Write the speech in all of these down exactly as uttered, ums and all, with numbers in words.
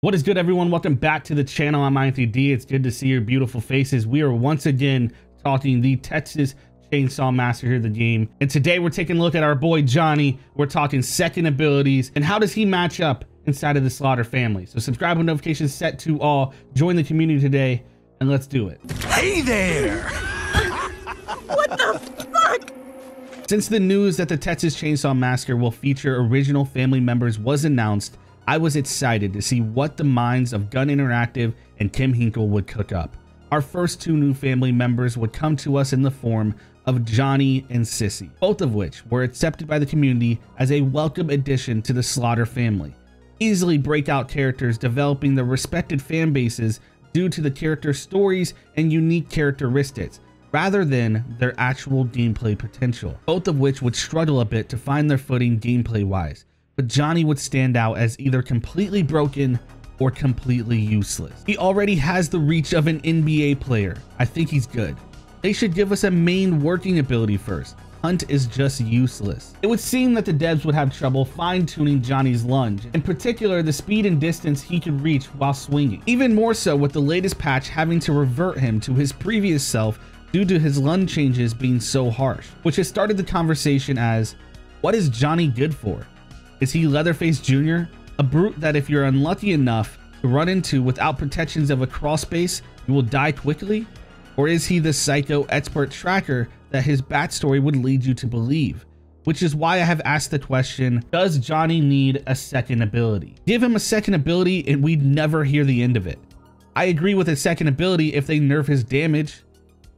What is good, everyone? Welcome back to the channel. I'm IAnthonyD. It's good to see your beautiful faces. We are once again talking the Texas Chain Saw Massacre, the game. And today we're taking a look at our boy Johnny. We're talking second abilities and how does he match up inside of the Slaughter family. So subscribe with notifications set to all. Join the community today and let's do it. Hey there! What the fuck? Since the news that the Texas Chain Saw Massacre will feature original family members was announced, I was excited to see what the minds of Gun Interactive and Kim Hinkle would cook up. Our first two new family members would come to us in the form of Johnny and Sissy, both of which were accepted by the community as a welcome addition to the Slaughter family. Easily breakout characters developing their respected fan bases due to the character stories and unique characteristics, rather than their actual gameplay potential, both of which would struggle a bit to find their footing gameplay-wise. But Johnny would stand out as either completely broken or completely useless. He already has the reach of an N B A player. I think he's good. They should give us a main working ability first. Hunt is just useless. It would seem that the devs would have trouble fine-tuning Johnny's lunge, in particular the speed and distance he could reach while swinging. Even more so with the latest patch having to revert him to his previous self due to his lunge changes being so harsh, which has started the conversation as, what is Johnny good for? Is he Leatherface Junior? A brute that if you're unlucky enough to run into without protections of a crawl space, you will die quickly? Or is he the psycho expert tracker that his backstory would lead you to believe? Which is why I have asked the question, does Johnny need a second ability? Give him a second ability and we'd never hear the end of it. I agree with a second ability if they nerf his damage.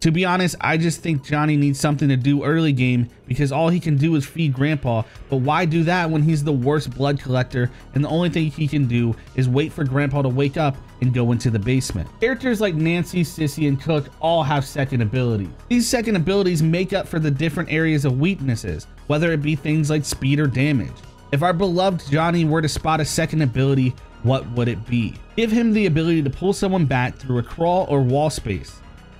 To be honest, I just think Johnny needs something to do early game because all he can do is feed Grandpa, but why do that when he's the worst blood collector and the only thing he can do is wait for Grandpa to wake up and go into the basement? Characters like Nancy, Sissy, and Cook all have second abilities. These second abilities make up for the different areas of weaknesses, whether it be things like speed or damage. If our beloved Johnny were to spot a second ability, what would it be? Give him the ability to pull someone back through a crawl or wall space.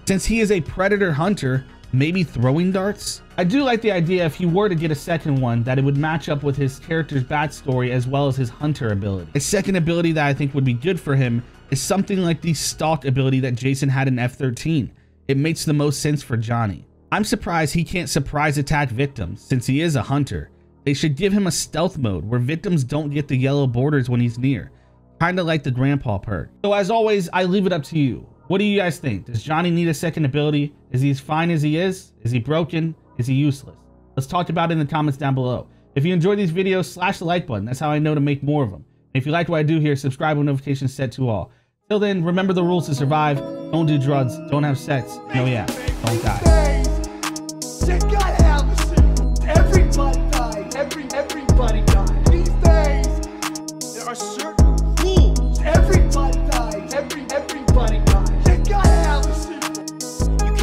Since he is a predator hunter, maybe throwing darts? I do like the idea if he were to get a second one that it would match up with his character's backstory as well as his hunter ability. A second ability that I think would be good for him is something like the stalk ability that Jason had in F thirteen. It makes the most sense for Johnny. I'm surprised he can't surprise attack victims since he is a hunter. They should give him a stealth mode where victims don't get the yellow borders when he's near. Kinda like the Grandpa perk. So as always, I leave it up to you. What do you guys think? Does Johnny need a second ability? Is he as fine as he is? Is he broken? Is he useless? Let's talk about it in the comments down below. If you enjoyed these videos, slash the like button. That's how I know to make more of them. And if you like what I do here, subscribe with notifications set to all. Till then, remember the rules to survive. Don't do drugs. Don't have sex. No, yeah. Don't die. These days, everybody dies. Every, everybody dies. These days, there are certain rules. Everybody dies. Every, everybody dies.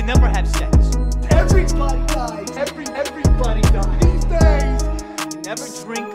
Never have sex. Everybody dies. Every everybody dies. These days, never drink.